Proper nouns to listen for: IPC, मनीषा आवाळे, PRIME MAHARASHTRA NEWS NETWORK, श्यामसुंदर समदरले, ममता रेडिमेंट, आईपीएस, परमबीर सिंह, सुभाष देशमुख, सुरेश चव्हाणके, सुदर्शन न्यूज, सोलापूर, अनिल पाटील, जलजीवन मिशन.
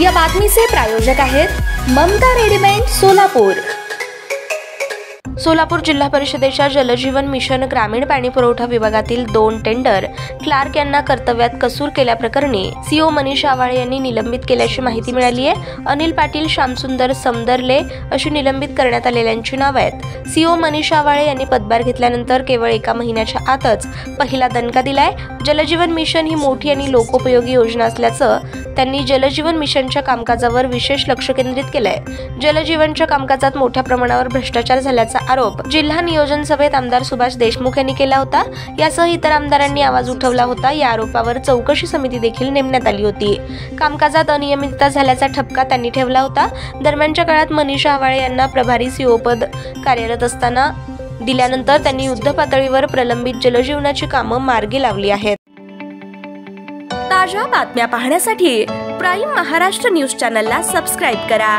या बातमीचे प्रायोजक आहेत ममता रेडिमेंट सोलापूर। सोलापूर जिल्हा परिषदेच्या जलजीवन मिशन ग्रामीण पाणीपुरवठा विभागातील 2 टेंडर क्लार्क यांना कर्तव्यात कसूर केल्याप्रकरणी सीओ मनीषा आवाळे यांनी निलंबित केल्याची माहिती मिळाली आहे। अनिल पाटील, श्यामसुंदर समदरले अशी निलंबित करण्यात आलेल्यांची नावे आहेत। सीओ मनीषा आवाळे यांनी पदभार घेतल्यानंतर केवळ 1 महिन्याच्या आतच पहिला दणका दिलाय। जलजीवन मिशन ही मोठी आणि लोकोपयोगी योजना असल्याचं त्यांनी जलजीवन मिशनच्या कामकाजावर विशेष लक्ष केंद्रित केलंय। जलजीवनच्या कामकाजात मोठ्या प्रमाणावर भ्रष्टाचार झाल्याचा आरोप जिल्हा नियोजन सभेत आमदार सुभाष देशमुख यांनी केला होता। यासह इतर आमदारांनी आवाज उठवला होता। या आरोपावर चौकशी समिती देखील नेमण्यात आली होती। कामकाजात अनियमितता झाल्याचा ठपका त्यांनी ठेवला होता। दरम्यानच्या काळात मनीषा आवाळे यांना प्रभारी सीओ पद कार्यरत असताना दिल्यानंतर त्यांनी युद्धपातळीवर प्रलंबित जलजीवनाची कामं मार्गी लावली आहेत। ताज्या बातम्या पाहण्यासाठी प्राइम महाराष्ट्र न्यूज चॅनलला सबस्क्राइब करा।